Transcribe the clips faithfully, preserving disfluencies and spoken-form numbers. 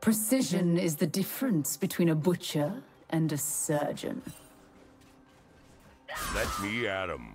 Precision is the difference between a butcher and a surgeon. Let me at 'em.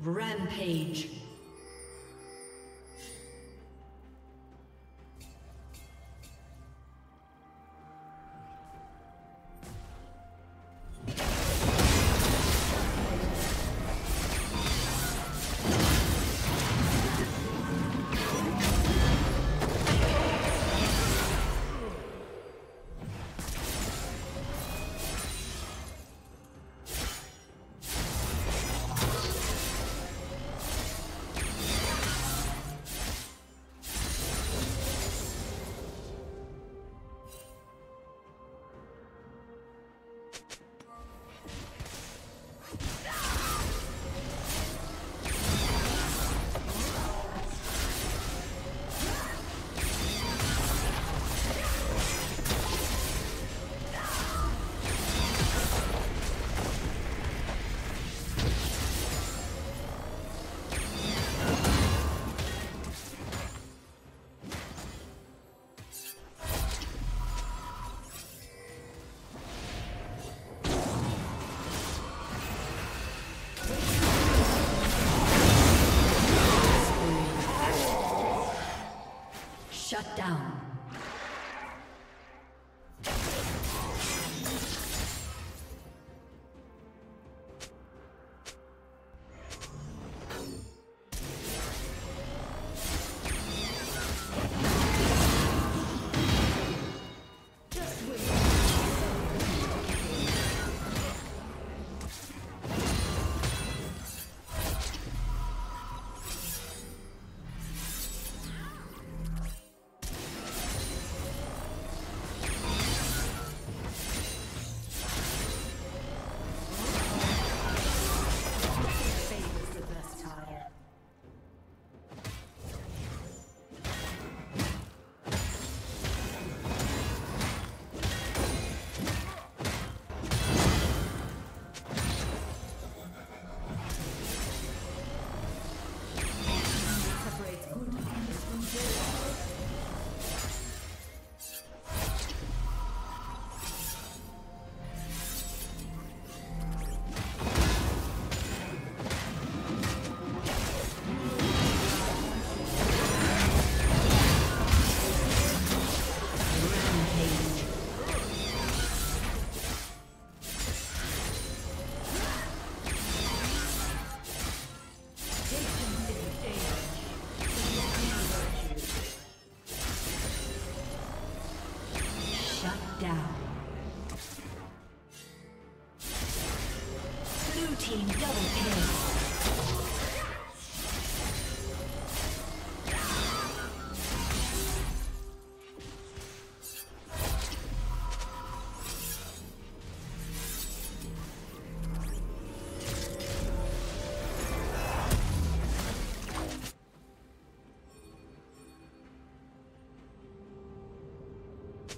Rampage. Shut down.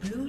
Blue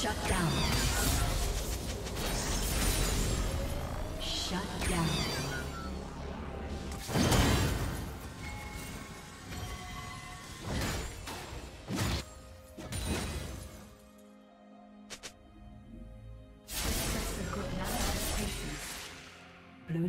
Shut down. Shut down. Blue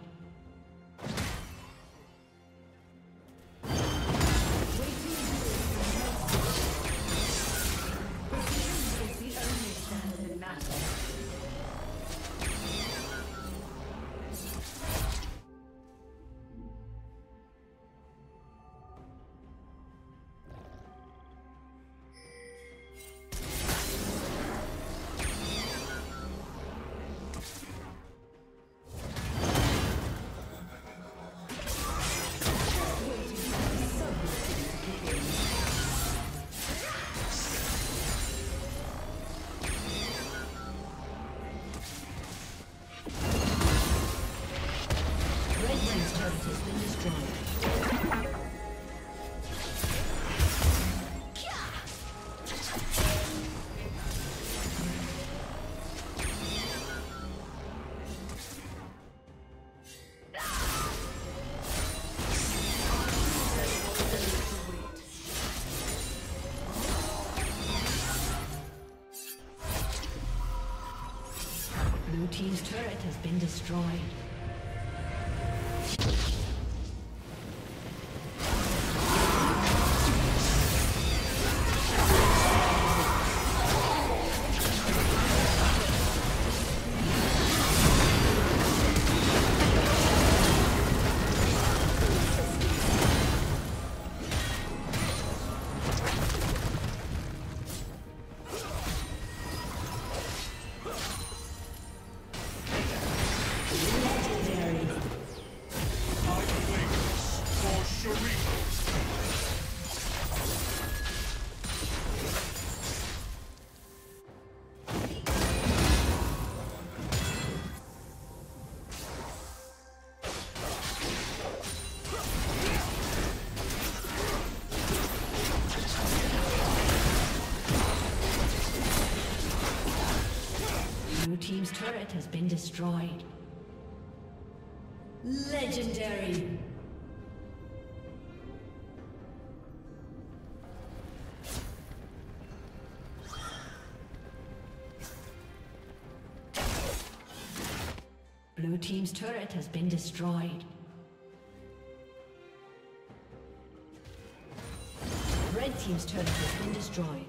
turret has been destroyed. Team's turret has been destroyed. Legendary. Blue team's turret has been destroyed. Red team's turret has been destroyed.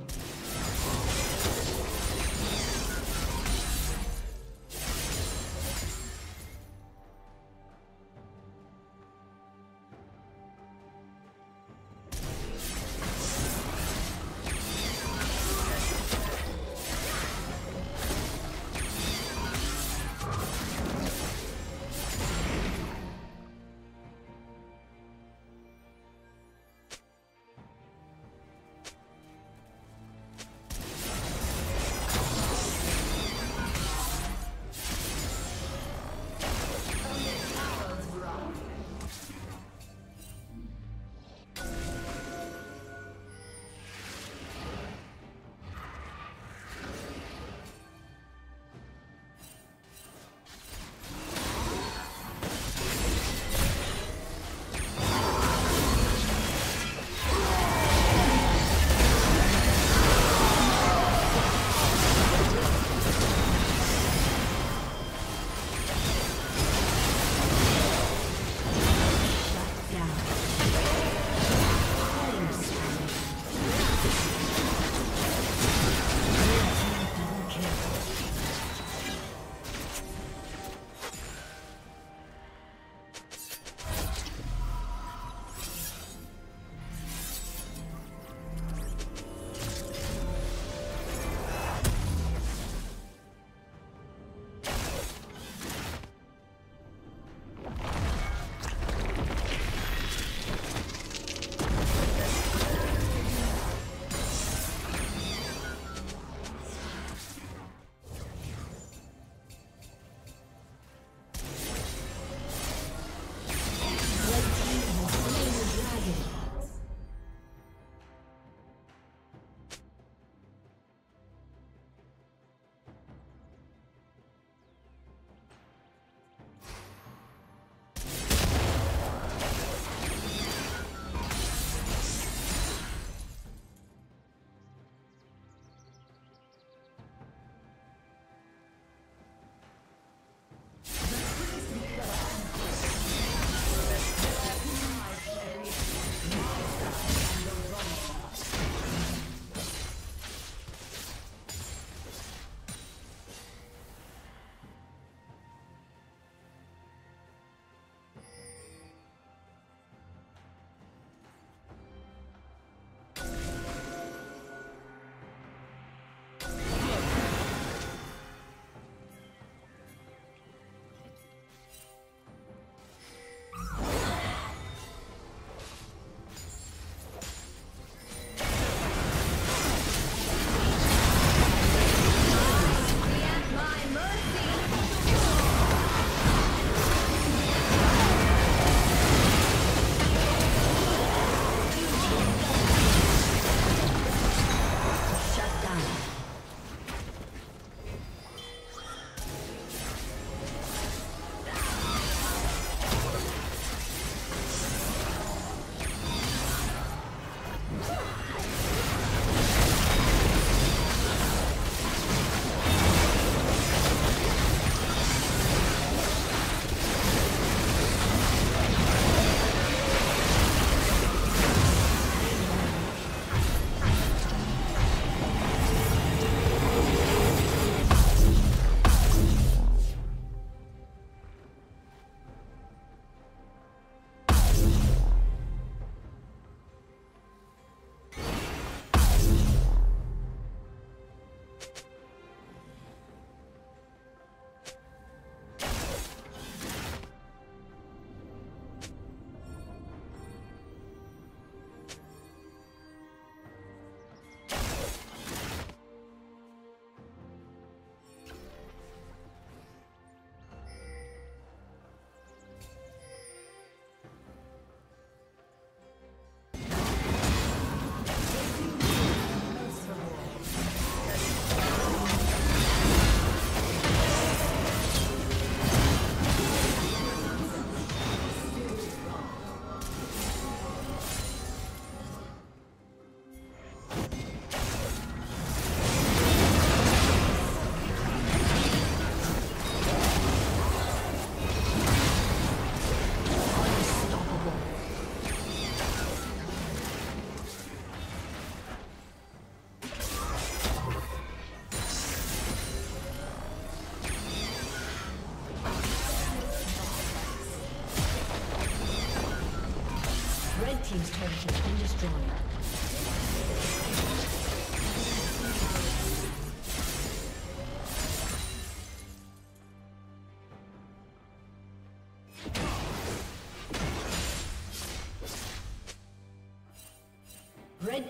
Red team's turret has been destroyed. Red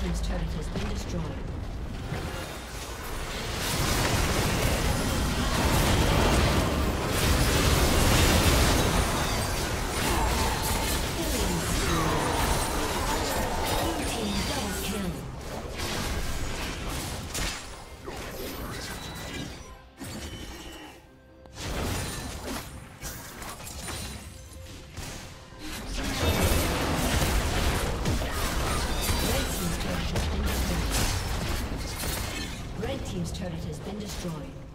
team's turret has been destroyed. Team's turret has been destroyed.